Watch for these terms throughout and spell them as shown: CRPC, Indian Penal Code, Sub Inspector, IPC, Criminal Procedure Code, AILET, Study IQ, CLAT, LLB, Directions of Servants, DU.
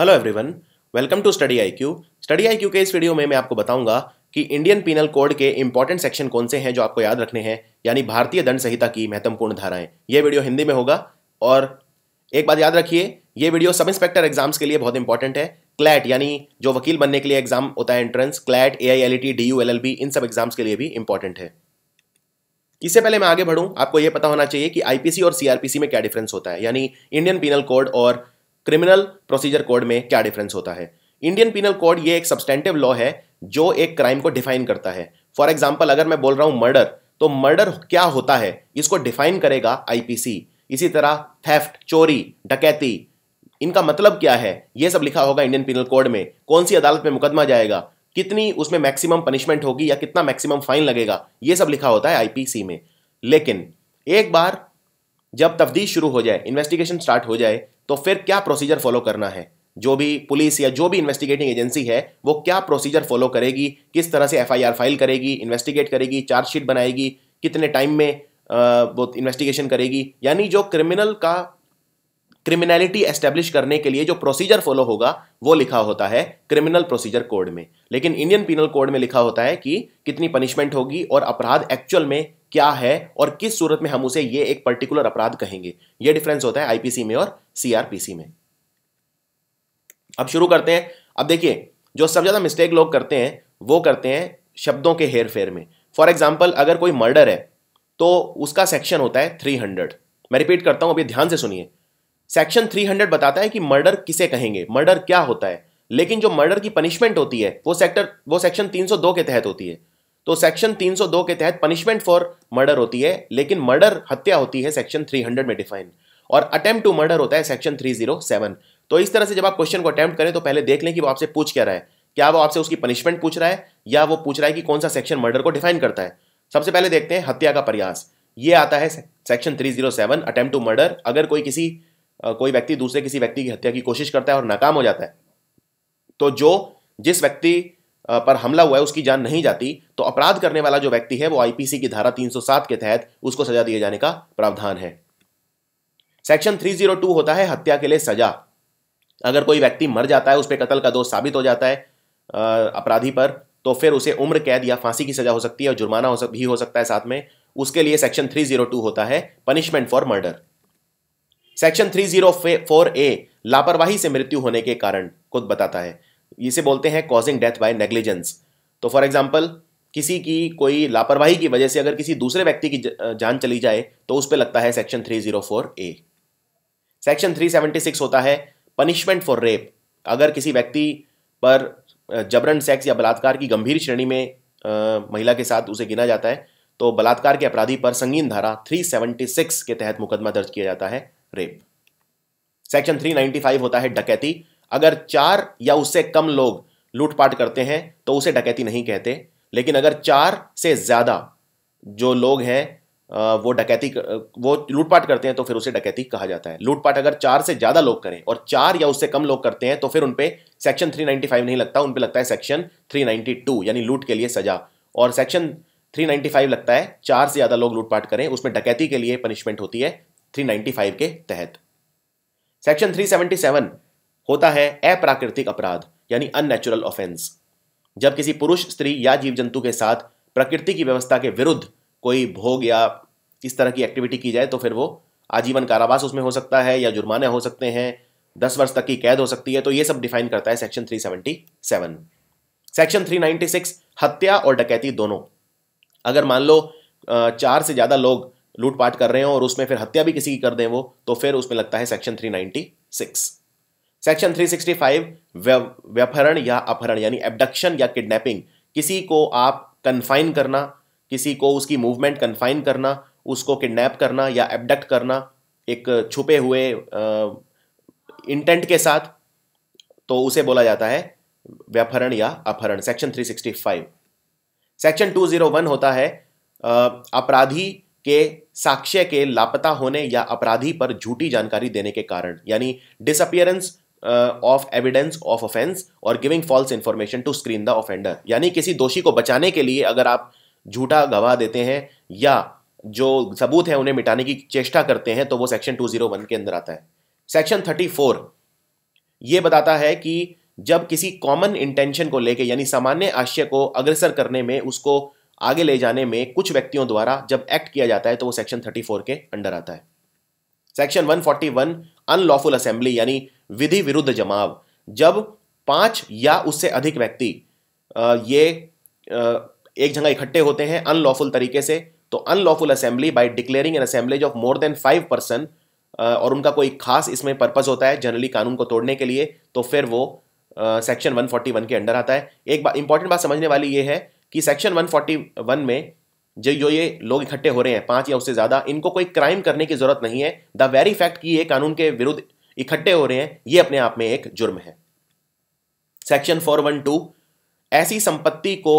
Hello everyone, welcome to study I Q. Study I Q के इस video में मैं आपको बताऊंगा कि इंडियन पीनल कोड के इंपॉर्टेंट सेक्शन कौन से हैं जो आपको याद रखने हैं, यानी भारतीय दंड संहिता की महत्वपूर्ण धाराएं। यह वीडियो हिंदी में होगा। और एक बात याद रखिए, यह वीडियो सब इंस्पेक्टर एग्जाम्स के लिए बहुत इंपॉर्टेंट है। क्लैट यानी जो वकील बनने के लिए एग्जाम होता है entrance, CLAT, AILET, DU, LLB, इन सब एग्जाम्स के लिए भी इंपॉर्टेंट है। इससे पहले मैं आगे बढ़ूँ, आपको यह पता होना चाहिए कि IPC और CRPC में क्या डिफरेंस होता है, यानी इंडियन पीनल कोड और क्रिमिनल प्रोसीजर कोड में क्या डिफरेंस होता है। इंडियन पीनल कोड ये एक सब्सटेंटिव लॉ है जो एक क्राइम को डिफाइन करता है। फॉर एग्जाम्पल, अगर मैं बोल रहा हूँ मर्डर, तो मर्डर क्या होता है इसको डिफाइन करेगा IPC। इसी तरह थेफ्ट, चोरी, डकैती, इनका मतलब क्या है, ये सब लिखा होगा इंडियन पीनल कोड में। कौन सी अदालत में मुकदमा जाएगा, कितनी उसमें मैक्सिमम पनिशमेंट होगी या कितना मैक्सिमम फाइन लगेगा, ये सब लिखा होता है IPC में। लेकिन एक बार जब तफ्तीश शुरू हो जाए, इन्वेस्टिगेशन स्टार्ट हो जाए, तो फिर क्या प्रोसीजर फॉलो करना है, जो भी पुलिस या जो भी इन्वेस्टिगेटिंग एजेंसी है वो क्या प्रोसीजर फॉलो करेगी, किस तरह से FIR फाइल करेगी, इन्वेस्टिगेट करेगी, चार्जशीट बनाएगी, कितने टाइम में वो इन्वेस्टिगेशन करेगी। यानी जो क्रिमिनल का क्रिमिनलिटी एस्टेब्लिश करने के लिए जो प्रोसीजर फॉलो होगा वो लिखा होता है क्रिमिनल प्रोसीजर कोड में। लेकिन इंडियन पीनल कोड में लिखा होता है कि कितनी पनिशमेंट होगी और अपराध एक्चुअल में क्या है और किस सूरत में हम उसे ये एक पर्टिकुलर अपराध कहेंगे। ये डिफरेंस होता है IPC में और CRPC में। अब शुरू करते हैं। अब देखिए, जो सबसे ज्यादा मिस्टेक लोग करते हैं वो करते हैं शब्दों के हेर फेर में। फॉर एग्जाम्पल, अगर कोई मर्डर है तो उसका सेक्शन होता है 300। मैं रिपीट करता हूं, अभी ध्यान से सुनिए। सेक्शन 300 बताता है कि मर्डर किसे कहेंगे, मर्डर क्या होता है। लेकिन जो मर्डर की पनिशमेंट होती है वो सेक्शन 302 के तहत होती है। तो सेक्शन 302 के तहत पनिशमेंट फॉर मर्डर होती है, लेकिन मर्डर हत्या होती है सेक्शन 300 में डिफाइन। और अटेम्प्ट टू मर्डर होता है सेक्शन 307। तो इस तरह से जब आप क्वेश्चन को अटेम्प्ट करें तो पहले देख लें कि वो आपसे पूछ क्या रहा है। क्या वो आपसे उसकी पनिशमेंट पूछ रहा है या वो पूछ रहा है कि कौन सा सेक्शन मर्डर को डिफाइन करता है। सबसे पहले देखते हैं हत्या का प्रयास, ये आता है सेक्शन 307 अटेम्प्ट टू मर्डर। अगर कोई व्यक्ति दूसरे किसी व्यक्ति की हत्या की कोशिश करता है और नाकाम हो जाता है, तो जिस व्यक्ति पर हमला हुआ है उसकी जान नहीं जाती, तो अपराध करने वाला जो व्यक्ति है वो IPC की धारा 307 के तहत उसको सजा दिए जाने का प्रावधान है। सेक्शन 302 होता है हत्या के लिए सजा। अगर कोई व्यक्ति मर जाता है, उस पर कत्ल का दोष साबित हो जाता है अपराधी पर, तो फिर उसे उम्र कैद या फांसी की सजा हो सकती है और जुर्माना भी हो सकता है साथ में। उसके लिए सेक्शन 302 होता है punishment for murder. Section 304A लापरवाही से मृत्यु होने के कारण खुद बताता है, इसे बोलते हैं कॉजिंग डेथ बाय नेग्लिजेंस। तो फॉर एग्जांपल, किसी की कोई लापरवाही की वजह से अगर किसी दूसरे व्यक्ति की जान चली जाए तो उस पर लगता है सेक्शन 304A। सेक्शन 376 होता है पनिशमेंट फॉर रेप। अगर किसी व्यक्ति पर जबरन सेक्स या बलात्कार की गंभीर श्रेणी में महिला के साथ उसे गिना जाता है, तो बलात्कार के अपराधी पर संगीन धारा 376 के तहत मुकदमा दर्ज किया जाता है रेप। सेक्शन 395 होता है डकैती। अगर 4 या उससे कम लोग लूटपाट करते हैं तो उसे डकैती नहीं कहते, लेकिन अगर 4 से ज्यादा जो लोग हैं वो लूटपाट करते हैं तो फिर उसे डकैती कहा जाता है। लूटपाट अगर 4 से ज्यादा लोग करें और 4 या उससे कम लोग करते हैं तो फिर उन पे सेक्शन 395 नहीं लगता, उन पे लगता है सेक्शन 392 यानी लूट के लिए सजा। और सेक्शन 395 लगता है 4 से ज्यादा लोग लूटपाट करें, उसमें डकैती के लिए पनिशमेंट होती है 395 के तहत। सेक्शन 377 होता है अप्राकृतिक अपराध यानी अननेचुरल ऑफेंस। जब किसी पुरुष, स्त्री या जीव जंतु के साथ प्रकृति की व्यवस्था के विरुद्ध कोई भोग या इस तरह की एक्टिविटी की जाए तो फिर वो आजीवन कारावास उसमें हो सकता है या जुर्माने हो सकते हैं, 10 वर्ष तक की कैद हो सकती है। तो ये सब डिफाइन करता है सेक्शन 377। सेक्शन 396 हत्या और डकैती दोनों। अगर मान लो 4 से ज्यादा लोग लूटपाट कर रहे हो और उसमें फिर हत्या भी किसी की कर दें वो, तो फिर उसमें लगता है सेक्शन 396। सेक्शन 365 व्यपहरण या अपहरण यानी एब्डक्शन या किडनैपिंग। किसी को आप कन्फाइन करना, किसी को उसकी मूवमेंट कन्फाइन करना, उसको किडनैप करना या एब्डक्ट करना एक छुपे हुए इंटेंट के साथ, तो उसे बोला जाता है व्यपहरण या अपहरण, सेक्शन 365। सेक्शन 201 होता है अपराधी के साक्ष्य के लापता होने या अपराधी पर झूठी जानकारी देने के कारण, यानी disappearance of evidence of offence और giving false information to screen the offender. यानी किसी दोषी को बचाने के लिए अगर आप झूठा गवाह देते हैं या जो सबूत है उन्हें मिटाने की चेष्टा करते हैं तो वो सेक्शन 201 के अंदर आता है। सेक्शन 34 ये बताता है कि जब किसी कॉमन इंटेंशन को लेके यानी सामान्य आशय को अग्रसर करने में, उसको आगे ले जाने में कुछ व्यक्तियों द्वारा जब एक्ट किया जाता है तो वो सेक्शन 34 के अंडर आता है। सेक्शन 141 अनलॉफुल असेंबली यानी विधि विरुद्ध जमाव, जब 5 या उससे अधिक व्यक्ति ये एक जगह इकट्ठे होते हैं अनलॉफुल तरीके से, तो unlawful assembly by declaring an assemblage of more than 5 person और उनका कोई खास इसमें पर्पस होता है जनरली कानून को तोड़ने के लिए, तो फिर वो सेक्शन 141 के अंडर आता है। एक इंपॉर्टेंट बात समझने वाली ये है कि सेक्शन 141 में जो ये लोग इकट्ठे हो रहे हैं 5 या उससे ज़्यादा, इनको कोई क्राइम करने की ज़रूरत नहीं है। द वेरी फैक्ट कि ये कानून के विरुद्ध इकट्ठे हो रहे हैं ये अपने आप में एक जुर्म है। सेक्शन 412 ऐसी संपत्ति को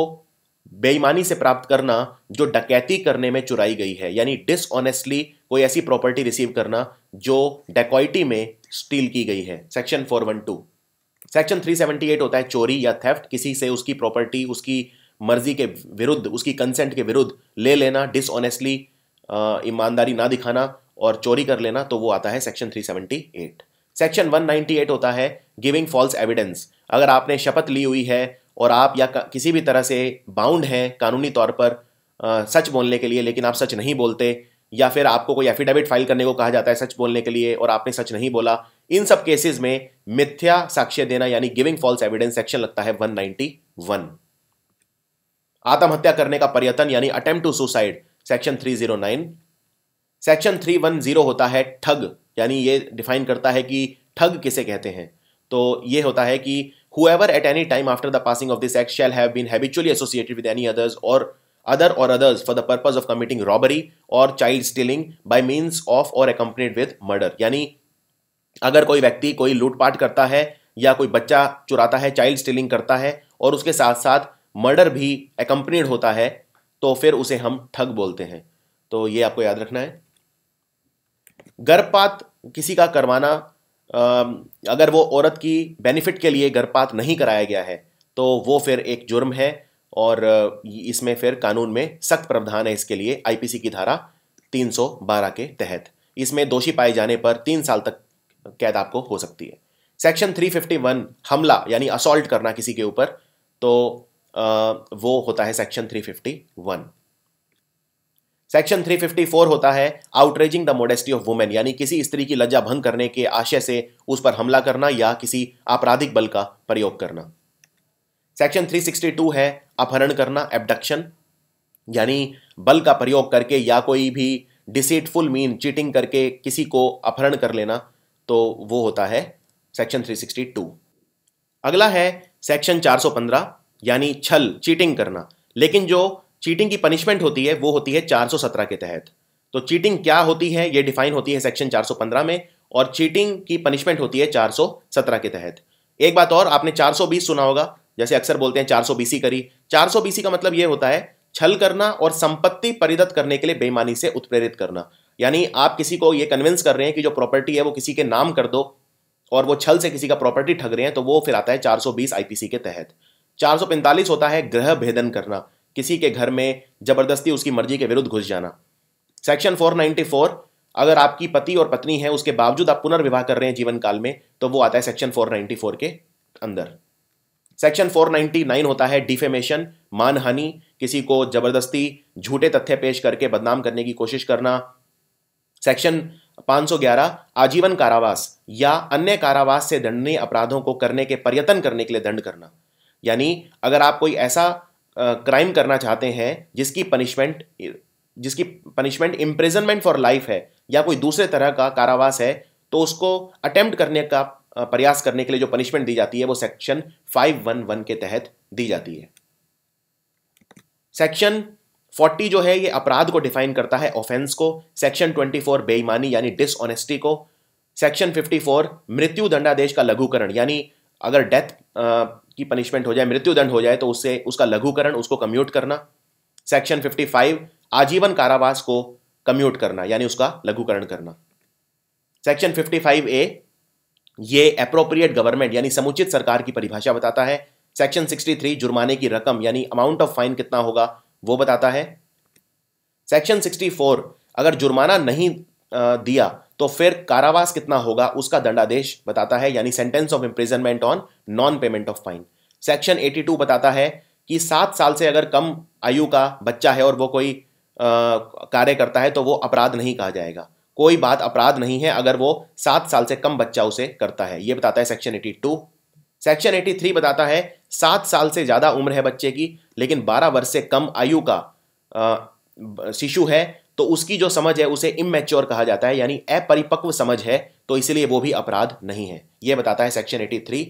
बेईमानी से प्राप्त करना जो डकैती करने में चुराई गई है, यानी डिसऑनेस्टली कोई ऐसी प्रॉपर्टी रिसीव करना जो डकैती में स्टील की गई है, सेक्शन 412। सेक्शन 378 होता है चोरी या थेफ्ट, किसी से उसकी प्रॉपर्टी उसकी मर्जी के विरुद्ध, उसकी कंसेंट के विरुद्ध ले लेना, डिसऑनेस्टली ईमानदारी ना दिखाना और चोरी कर लेना, तो वो आता है सेक्शन 378। सेक्शन 198 होता है गिविंग फॉल्स एविडेंस, अगर आपने शपथ ली हुई है और आप या किसी भी तरह से बाउंड हैं कानूनी तौर पर सच बोलने के लिए लेकिन आप सच नहीं बोलते, या फिर आपको कोई एफिडेविट फाइल करने को कहा जाता है सच बोलने के लिए और आपने सच नहीं बोला, इन सब केसेस में मिथ्या साक्ष्य देना यानी गिविंग फॉल्स एविडेंस सेक्शन लगता है 191। आत्महत्या करने का प्रयत्न यानी attempt to suicide, section 309। Section 310 होता है ठग, यानी ये डिफाइन करता है कि ठग किसे कहते हैं, तो ये होता है कि whoever at any time after the passing of this act shall have been habitually associated with any others और other or others for the purpose of committing robbery or child stealing by means of or accompanied with murder, यानी अगर कोई व्यक्ति कोई लूटपाट करता है या कोई बच्चा चुराता है, चाइल्ड स्टीलिंग करता है और उसके साथ साथ मर्डर भी accompanied होता है, तो फिर उसे हम ठग बोलते हैं। तो ये आपको याद रखना है। गर्भपात किसी का करवाना, अगर वो औरत की बेनिफिट के लिए गर्भपात नहीं कराया गया है तो वो फिर एक जुर्म है और इसमें फिर कानून में सख्त प्रावधान है इसके लिए, आईपीसी की धारा 312 के तहत। इसमें दोषी पाए जाने पर 3 साल तक कैद आपको हो सकती है। सेक्शन 351 हमला यानी असॉल्ट करना किसी के ऊपर, तो वो होता है सेक्शन 351। सेक्शन 354 होता है outraging the modesty of women, यानी किसी स्त्री की लज्जा भंग करने के आशय से उस पर हमला करना या किसी आपराधिक बल का प्रयोग करना। सेक्शन 362 है अपहरण करना, एब्डक्शन, यानी बल का प्रयोग करके या कोई भी डिसीटफुल मीन चीटिंग करके किसी को अपहरण कर लेना, तो वो होता है सेक्शन 362। अगला है सेक्शन 415 यानी छल, चीटिंग करना, लेकिन जो चीटिंग की पनिशमेंट होती है वो होती है 417 के तहत। तो चीटिंग क्या होती है ये डिफाइन होती है सेक्शन 415 में और चीटिंग की पनिशमेंट होती है 417 के तहत। एक बात और, आपने 420 सुना होगा, जैसे अक्सर बोलते हैं 420 करी। 420 का मतलब यह होता है छल करना और संपत्ति परिदत्त करने के लिए बेईमानी से उत्प्रेरित करना, यानी आप किसी को यह कन्विंस कर रहे हैं कि जो प्रॉपर्टी है वो किसी के नाम कर दो और वो छल से किसी का प्रॉपर्टी ठग रहे हैं, तो वो फिर आता है 420 आईपीसी के तहत। 445 होता है गृह भेदन करना, किसी के घर में जबरदस्ती उसकी मर्जी के विरुद्ध घुस जाना। सेक्शन 494 अगर आपकी पति और पत्नी है उसके बावजूद आप पुनर्विवाह कर रहे हैं जीवन काल में, तो वो आता है सेक्शन 494 के अंदर। सेक्शन 499 होता है डिफेमेशन, मानहानि, किसी को जबरदस्ती झूठे तथ्य पेश करके बदनाम करने की कोशिश करना। सेक्शन 511 आजीवन कारावास या अन्य कारावास से दंडनीय अपराधों को करने के प्रयत्न करने के लिए दंड करना, यानी अगर आप कोई ऐसा क्राइम करना चाहते हैं जिसकी पनिशमेंट इम्प्रिजनमेंट फॉर लाइफ है या कोई दूसरे तरह का कारावास है, तो उसको अटेम्प्ट करने का प्रयास करने के लिए जो पनिशमेंट दी जाती है वो सेक्शन 511 के तहत दी जाती है। सेक्शन 40 जो है ये अपराध को डिफाइन करता है, ऑफेंस को। सेक्शन 24 बेईमानी यानी डिसऑनेस्टी को। सेक्शन 54 मृत्यु दंडादेश का लघुकरण, यानी अगर डेथ की पनिशमेंट हो जाए, मृत्युदंड हो जाए, तो उससे उसका लघुकरण, उसको कम्यूट करना। सेक्शन 55 आजीवन कारावास को कम्यूट करना यानी उसका लघुकरण करना। सेक्शन 55A ये एप्रोप्रिएट गवर्नमेंट यानी समुचित सरकार की परिभाषा बताता है। सेक्शन 63 जुर्माने की रकम यानी अमाउंट ऑफ फाइन कितना होगा वो बताता है। सेक्शन 64 अगर जुर्माना नहीं दिया तो फिर कारावास कितना होगा उसका दंडादेश बताता है, यानी sentence of imprisonment on non payment of fine. Section 82 बताता है कि 7 साल से अगर कम आयु का बच्चा है और वो कोई कार्य करता है तो वो अपराध नहीं कहा जाएगा, कोई बात अपराध नहीं है अगर वो 7 साल से कम बच्चा उसे करता है, ये बताता है सेक्शन 82। सेक्शन 83 बताता है 7 साल से ज़्यादा उम्र है बच्चे की लेकिन 12 वर्ष से कम आयु का शिशु है तो उसकी जो समझ है उसे इमैच्योर कहा जाता है, यानी अपरिपक्व समझ है तो इसलिए वो भी अपराध नहीं है, ये बताता है section 83।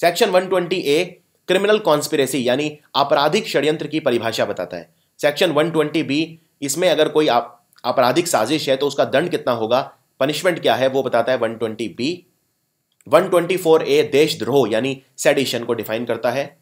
Section 120A criminal conspiracy यानी आपराधिक षड्यंत्र की परिभाषा बताता है। सेक्शन 120B इसमें अगर कोई आपराधिक साजिश है तो उसका दंड कितना होगा, पनिशमेंट क्या है, वो बताता है 120B। 124A देशद्रोह यानी सेडिशन को डिफाइन करता है।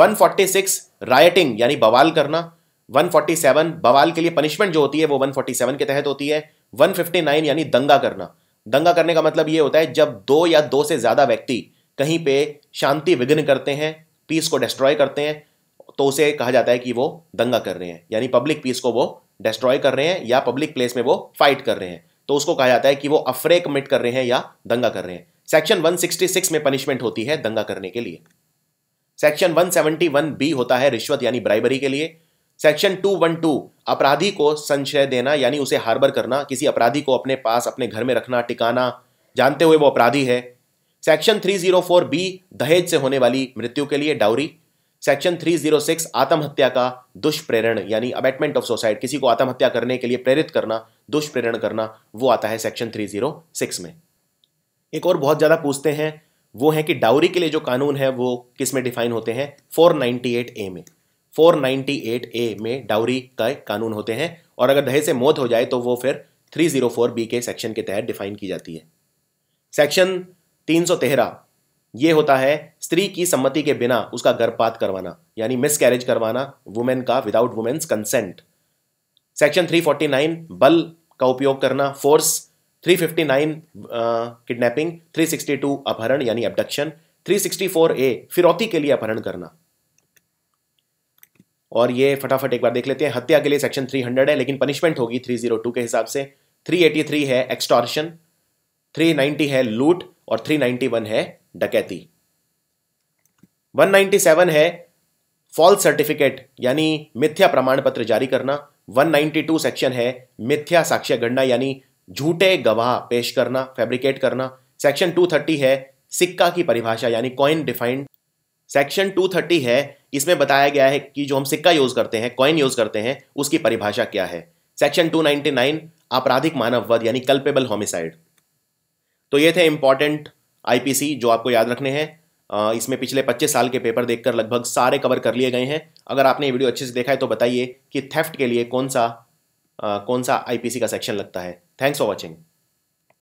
146 रायटिंग यानी बवाल करना। 147 बवाल के लिए पनिशमेंट जो होती है वो 147 के तहत होती है। 159 यानी दंगा करना, दंगा करने का मतलब ये होता है जब 2 या 2 से ज़्यादा व्यक्ति कहीं पे शांति विघ्न करते हैं, पीस को डिस्ट्रॉय करते हैं तो उसे कहा जाता है कि वो दंगा कर रहे हैं, यानी पब्लिक पीस को वो डिस्ट्रॉय कर रहे हैं या पब्लिक प्लेस में वो फाइट कर रहे हैं तो उसको कहा जाता है कि वो अफ्रे कमिट कर रहे हैं या दंगा कर रहे हैं। सेक्शन 166 में पनिशमेंट होती है दंगा करने के लिए। सेक्शन 171B होता है रिश्वत यानी ब्राइबरी के लिए। सेक्शन 212 अपराधी को संशय देना यानी उसे हार्बर करना, किसी अपराधी को अपने पास अपने घर में रखना, टिकाना, जानते हुए वो अपराधी है। सेक्शन 304B दहेज से होने वाली मृत्यु के लिए डाउरी। सेक्शन 306 आत्महत्या का दुष्प्रेरण यानी अबेटमेंट ऑफ सुसाइड, किसी को आत्महत्या करने के लिए प्रेरित करना, दुष्प्रेरण करना, वो आता है सेक्शन 306 में। एक और बहुत ज़्यादा पूछते हैं वो है कि डाउरी के लिए जो कानून है वो किस में डिफाइन होते हैं, 498A में। 498A में डाउरी का कानून होते हैं और अगर दहेज से मौत हो जाए तो वो फिर 304B के सेक्शन के तहत डिफाइन की जाती है। सेक्शन 313 ये होता है स्त्री की सम्मति के बिना उसका गर्भपात करवाना यानी मिसकैरेज करवाना, वुमेन का विदाउट वुमेन्स कंसेंट। सेक्शन 349 बल का उपयोग करना, फोर्स। 359 किडनैपिंग। 362 अपहरण यानी अबडक्शन। 364A फिरौती के लिए अपहरण करना। और ये फटाफट एक बार देख लेते हैं। हत्या के लिए सेक्शन 300 है लेकिन पनिशमेंट होगी 302 के हिसाब से। 383 है एक्सटॉर्शन। 390 है लूट और 391 है डकैती। 197 है फॉल्स सर्टिफिकेट यानी मिथ्या प्रमाण पत्र जारी करना। 192 सेक्शन है मिथ्या साक्ष्य गणना यानी झूठे गवाह पेश करना, फैब्रिकेट करना। सेक्शन 230 है सिक्का की परिभाषा यानी कॉइन डिफाइंड। सेक्शन 230 है इसमें बताया गया है कि जो हम सिक्का यूज करते हैं, कॉइन यूज करते हैं, उसकी परिभाषा क्या है। सेक्शन 299 आपराधिक मानववध यानी कल्पेबल होमिसाइड। तो ये थे इंपॉर्टेंट IPC जो आपको याद रखने हैं। इसमें पिछले 25 साल के पेपर देखकर लगभग सारे कवर कर लिए गए हैं। अगर आपने वीडियो अच्छे से देखा है तो बताइए कि थेफ्ट के लिए कौन सा IPC का सेक्शन लगता है। Thanks for watching.